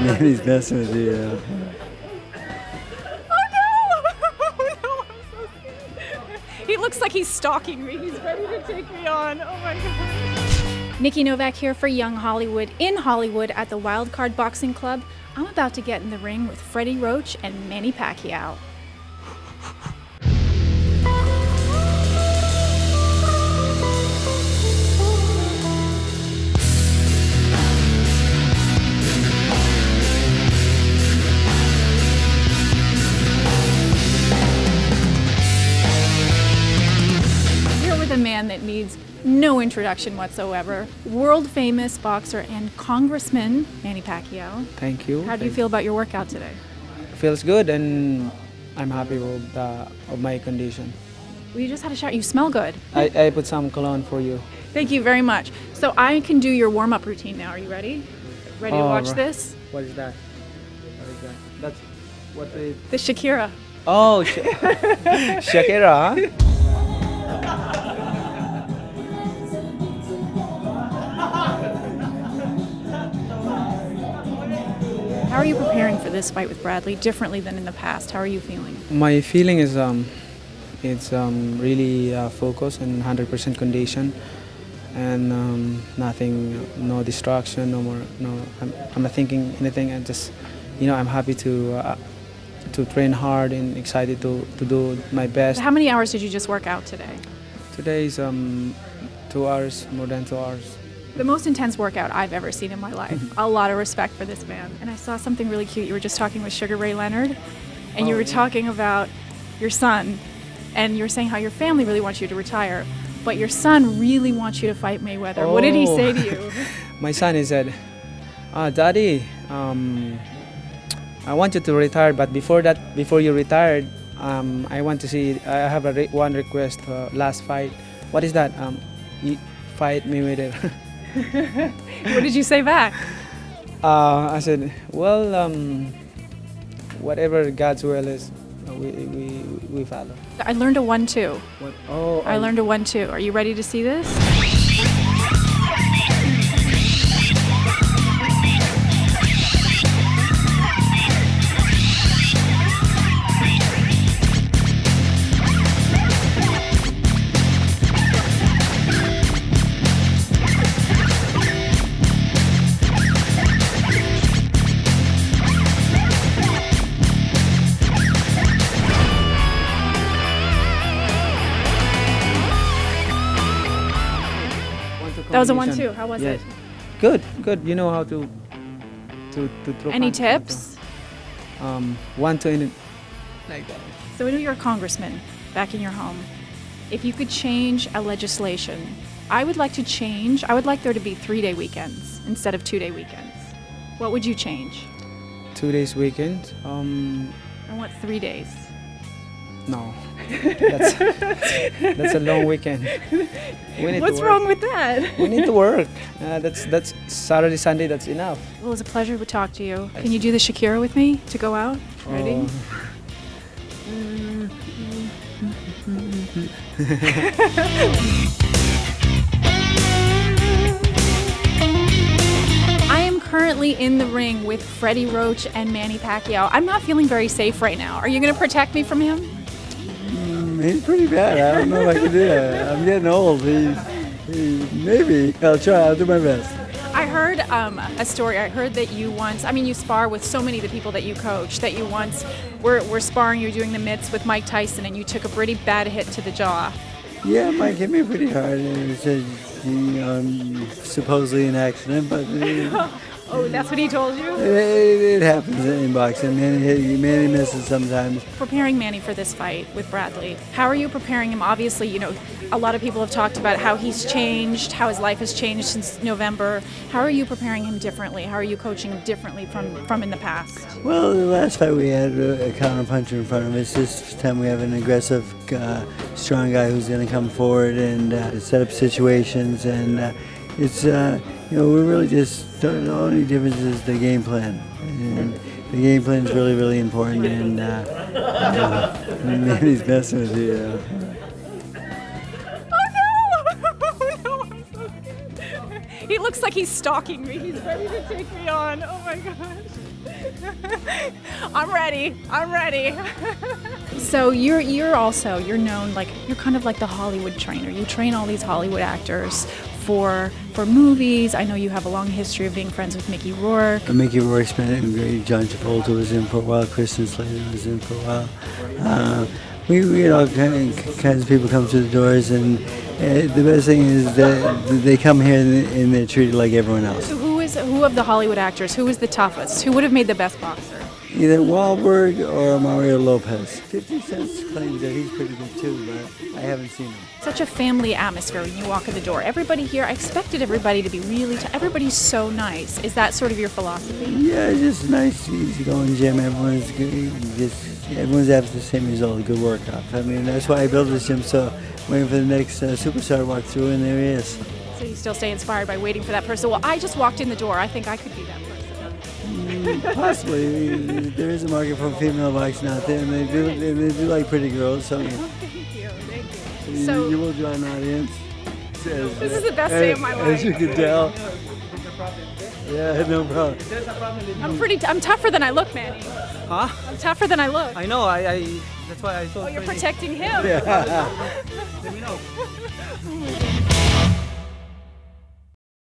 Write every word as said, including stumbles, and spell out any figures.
Man, he's messing with you. Yeah. Oh no! Oh no! I'm so scared. He looks like he's stalking me. He's ready to take me on. Oh my God. Nikki Novak here for Young Hollywood in Hollywood at the Wildcard Boxing Club. I'm about to get in the ring with Freddie Roach and Manny Pacquiao. That needs no introduction whatsoever. World famous boxer and congressman Manny Pacquiao. Thank you. How do you feel about your workout today? It feels good, and I'm happy with uh, of my condition. Well, you just had a shower. You smell good. I, I put some cologne for you. Thank you very much. So I can do your warm-up routine now. Are you ready? Ready oh, to watch right. this? What is that? What is that? That's what is the Shakira. Oh, sh Shakira. Huh? How are you preparing for this fight with Bradley differently than in the past? How are you feeling? My feeling is um, it's um, really uh, focused and one hundred percent condition, and um, nothing, no distraction, no more, no. I'm, I'm not thinking anything. I just, you know, I'm happy to uh, to train hard and excited to to do my best. How many hours did you just work out today? Today is um, two hours, more than two hours. The most intense workout I've ever seen in my life. A lot of respect for this man. And I saw something really cute. You were just talking with Sugar Ray Leonard, and oh, you were talking about your son, and you were saying how your family really wants you to retire, but your son really wants you to fight Mayweather. Oh. What did he say to you? My son, he said, uh, Daddy, um, I want you to retire, but before that, before you retired, um, I want to see, I have a re one request, uh, last fight. What is that? Um, you fight Mayweather. What did you say back? Uh, I said, well, um, whatever God's will is, we, we, we follow. I learned a one two. What? Oh, I um, learned a one two. Are you ready to see this? That was a one two. How was yes. it? Good, good. You know how to to, to throw. Any tips? To, um, one two in it, like that. So when you were a congressman back in your home, if you could change a legislation, I would like to change. I would like there to be three-day weekends instead of two-day weekends. What would you change? Two days weekend. Um, I want three days. No, that's, that's a long weekend. We need What's wrong with that? We need to work. Uh, that's that's Saturday, Sunday, that's enough. Well, it was a pleasure to talk to you. Can you do the Shakira with me to go out? Ready? I am currently in the ring with Freddie Roach and Manny Pacquiao. I'm not feeling very safe right now. Are you going to protect me from him? He's pretty bad. I don't know if I can do that. I'm getting old. He's, he, maybe. I'll try. I'll do my best. I heard um, a story. I heard that you once, I mean, you spar with so many of the people that you coach, that you once were, were sparring, you were doing the mitts with Mike Tyson, and you took a pretty bad hit to the jaw. Yeah, Mike hit me pretty hard. And he said, you know, supposedly an accident, but... Uh, Oh, that's what he told you? It, it, it happens in boxing. Manny, Manny misses sometimes. Preparing Manny for this fight with Bradley, how are you preparing him? Obviously, you know, a lot of people have talked about how he's changed, how his life has changed since November. How are you preparing him differently? How are you coaching him differently from, from in the past? Well, the last fight we had a counter puncher in front of us. This time we have an aggressive, uh, strong guy who's going to come forward and uh, set up situations. And uh, it's... Uh, You know, we're really just, the only difference is the game plan. And the game plan is really, really important, and uh, uh, Manny's messing with you. Uh. Oh no! Oh no, I'm so scared. He looks like he's stalking me. He's ready to take me on. Oh my gosh. I'm ready. I'm ready. So you're you're also you're known like you're kind of like the Hollywood trainer. You train all these Hollywood actors for for movies. I know you have a long history of being friends with Mickey Rourke. And Mickey Rourke's been in great. John Travolta was in for a while. Kristen Slater was in for a while. Uh, we we had all kind of, kinds of people come through the doors, and uh, the best thing is that they come here and they're treated like everyone else. Who of the Hollywood actors, who was the toughest? Who would have made the best boxer? Either Wahlberg or Mario Lopez. fifty Cent claims that he's pretty good too, but I haven't seen him. Such a family atmosphere when you walk in the door. Everybody here, I expected everybody to be really t everybody's so nice. Is that sort of your philosophy? Yeah, just nice, easygoing gym. Everyone's good, just, everyone's after the same result, a good workout. I mean, that's why I built this gym, so waiting for the next uh, superstar to walk through, and there he is. So you still stay inspired by waiting for that person. Well, I just walked in the door. I think I could be that person. Mm, possibly. There is a market for female boxing out there, and they do, and they do like pretty girls. So. Oh, thank you, thank you. You, so, you will draw an audience. As, this is the best as, day of my life. As you can tell. Yeah, no problem. I'm pretty. T I'm tougher than I look, Manny. Huh? I'm tougher than I look. I know. I. I that's why I. Oh, you're pretty. Protecting him. Yeah. Let me know.